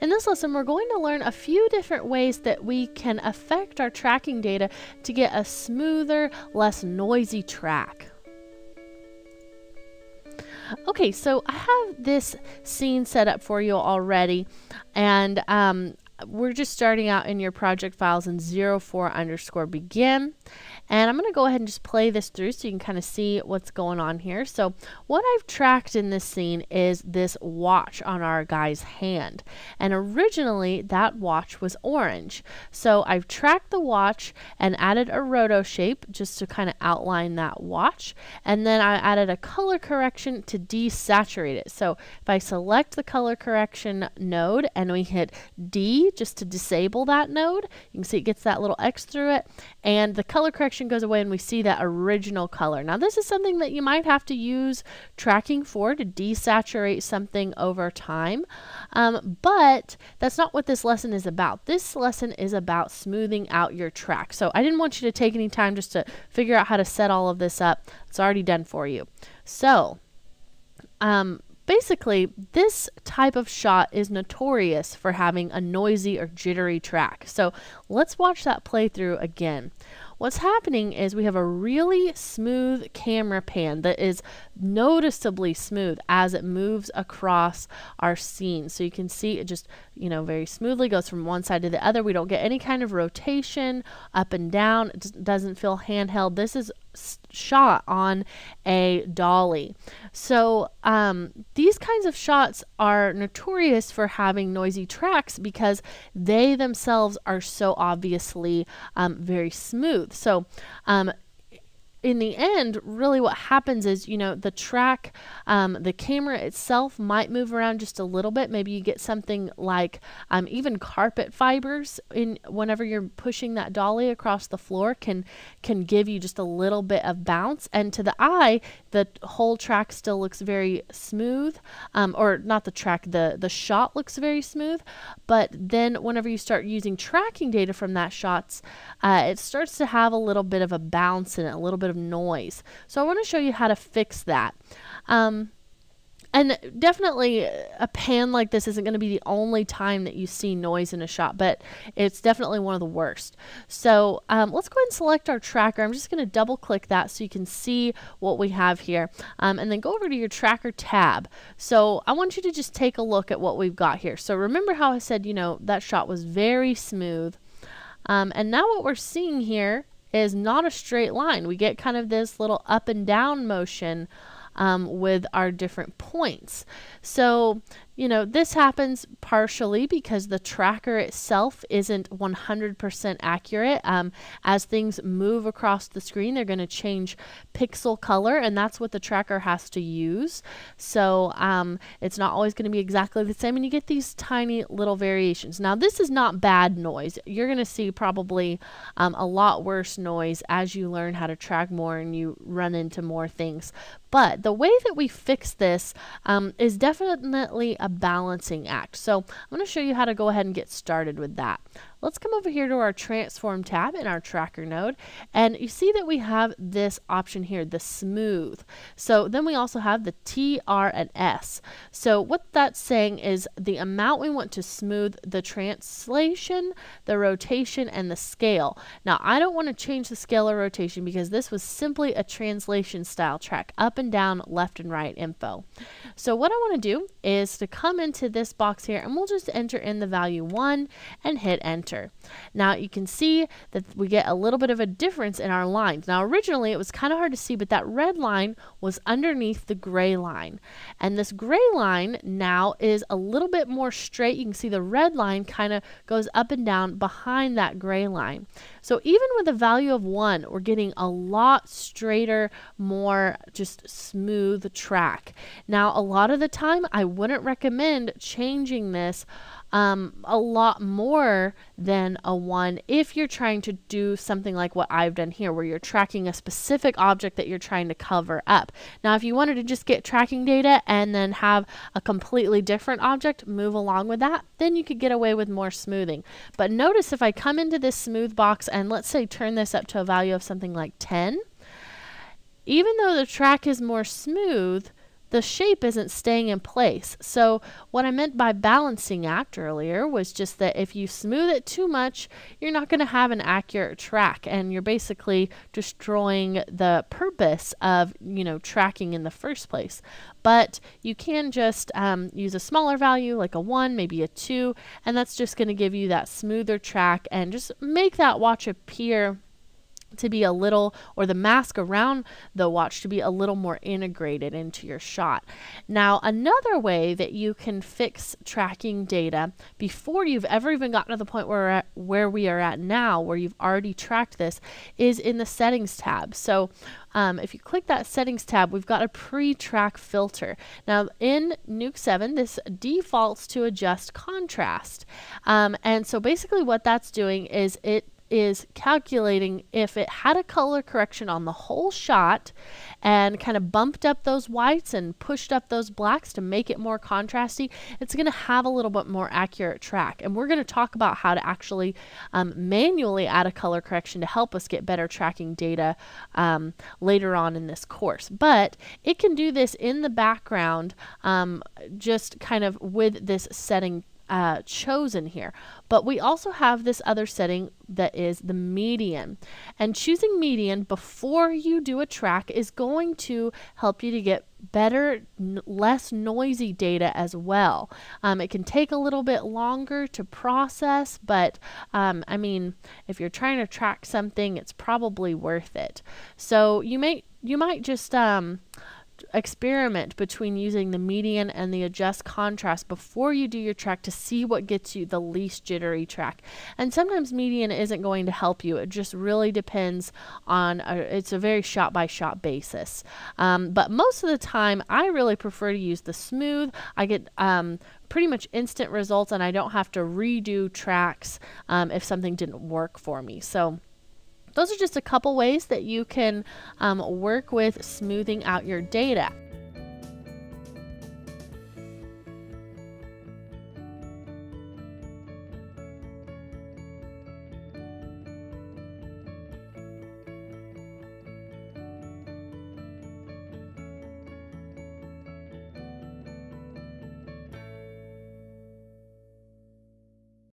In this lesson, we're going to learn a few different ways that we can affect our tracking data to get a smoother, less noisy track. Okay, so I have this scene set up for you already, and we're just starting out in your project files in 04_begin, and I'm going to go ahead and just play this through so you can kind of see what's going on here. So what I've tracked in this scene is this watch on our guy's hand, and originally that watch was orange. So I've tracked the watch and added a roto shape just to kind of outline that watch, and then I added a color correction to desaturate it. So if I select the color correction node and we hit D just to disable that node, you can see it gets that little X through it, and the color correction goes away and we see that original color. Now this is something that you might have to use tracking for, to desaturate something over time, but that's not what this lesson is about. This lesson is about smoothing out your track. So I didn't want you to take any time just to figure out how to set all of this up. It's already done for you. So basically, this type of shot is notorious for having a noisy or jittery track. So let's watch that playthrough again. What's happening is we have a really smooth camera pan that is noticeably smooth as it moves across our scene. So you can see it just, you know, very smoothly goes from one side to the other. We don't get any kind of rotation up and down. It just doesn't feel handheld. This is shot on a dolly. So these kinds of shots are notorious for having noisy tracks because they themselves are so obviously very smooth. So in the end, really what happens is, you know, the track, the camera itself might move around just a little bit. Maybe you get something like even carpet fibers in whenever you're pushing that dolly across the floor can give you just a little bit of bounce. And to the eye, the whole track still looks very smooth, or not the track, the shot looks very smooth. But then whenever you start using tracking data from that shots, it starts to have a little bit of a bounce in it, a little bit of noise. So I want to show you how to fix that. And definitely a pan like this isn't going to be the only time that you see noise in a shot, but it's definitely one of the worst. So let's go ahead and select our tracker. I'm just going to double click that so you can see what we have here, and then go over to your tracker tab. So I want you to just take a look at what we've got here. So remember how I said, you know, that shot was very smooth, and now what we're seeing here is not a straight line. We get kind of this little up and down motion with our different points. So, you know, this happens partially because the tracker itself isn't 100% accurate. As things move across the screen, they're going to change pixel color, and that's what the tracker has to use. So it's not always going to be exactly the same, and you get these tiny little variations. Now, this is not bad noise. You're going to see probably a lot worse noise as you learn how to track more and you run into more things. But the way that we fix this is definitely a balancing act. So I'm going to show you how to go ahead and get started with that. Let's come over here to our transform tab in our tracker node, and you see that we have this option here, the smooth. So then we also have the T, R, and S. So what that's saying is the amount we want to smooth the translation, the rotation, and the scale. Now I don't want to change the scale or rotation because this was simply a translation style track, up and down, left and right info. So what I want to do is to come into this box here, and we'll just enter in the value 1 and hit enter. Now you can see that we get a little bit of a difference in our lines. Now originally it was kind of hard to see, but that red line was underneath the gray line, and this gray line now is a little bit more straight. You can see the red line kind of goes up and down behind that gray line. So even with a value of 1, we're getting a lot straighter, more just smooth track. Now a lot of the time I wouldn't recommend changing this a lot more than a 1 if you're trying to do something like what I've done here, where you're tracking a specific object that you're trying to cover up. Now if you wanted to just get tracking data and then have a completely different object move along with that, then you could get away with more smoothing. But notice if I come into this smooth box and let's say turn this up to a value of something like 10, even though the track is more smooth, the shape isn't staying in place. So what I meant by balancing act earlier was just that if you smooth it too much, you're not going to have an accurate track, and you're basically destroying the purpose of, you know, tracking in the first place. But you can just use a smaller value like a 1, maybe a 2, and that's just going to give you that smoother track and just make that watch appear to be a little, or the mask around the watch to be a little more integrated into your shot. Now, another way that you can fix tracking data before you've ever even gotten to the point where we are at now, where you've already tracked this, is in the settings tab. So if you click that settings tab, we've got a pre-track filter. Now in Nuke 7, this defaults to adjust contrast. And so basically what that's doing is it is calculating if it had a color correction on the whole shot and kind of bumped up those whites and pushed up those blacks to make it more contrasty, it's going to have a little bit more accurate track. And we're going to talk about how to actually manually add a color correction to help us get better tracking data later on in this course. But it can do this in the background, just kind of with this setting chosen here. But we also have this other setting that is the median, and choosing median before you do a track is going to help you to get better, less noisy data as well. It can take a little bit longer to process, but I mean, if you're trying to track something, it's probably worth it. So you might just experiment between using the median and the adjust contrast before you do your track to see what gets you the least jittery track. And sometimes median isn't going to help you. It just really depends on, it's a very shot by shot basis. But most of the time I really prefer to use the smooth. I get pretty much instant results, and I don't have to redo tracks if something didn't work for me. So those are just a couple ways that you can work with smoothing out your data.